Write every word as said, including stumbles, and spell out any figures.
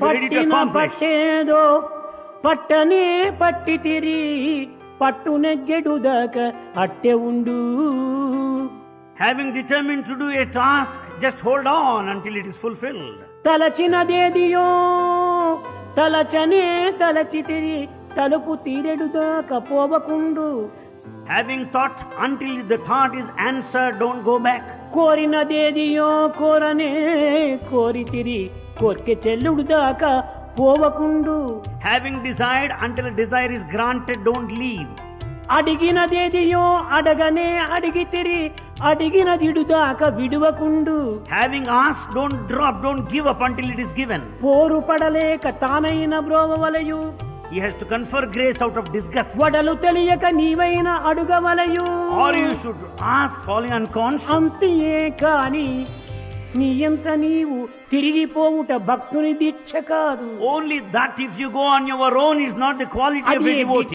पट्टिन पट्टेदो पट्टने पट्टितिरी पट्टुने गेडुदक अट्टे उंडू. Having determined to do a task, just hold on until it is fulfilled. Talachina dediyo talachane talachitiri talupu tiredudaka povakundu. Having thought until the thought is answered, don't go back. Korina dediyo korane koritiri korke chelludaka పోవకుండు. Having desired until a desire is granted, don't leave. అడిగినదేదియో అడగనే అడిగితిరి అడిగినదిడుదాక విడువకుండు. Having asked, don't drop, don't give up until it is given. పోరుపడలేక తానైన బ్రోవవలయు. He has to confer grace out of disgust. వడలు తెలియక నీవైన అడుగవలయు. Or you should ask falling unconscious. అంతియే కాని నియంత నీవు తిరిగి పోవుట భక్తుని దీక్ష కాదు. Only that if you go on your own is not the quality of a devotee.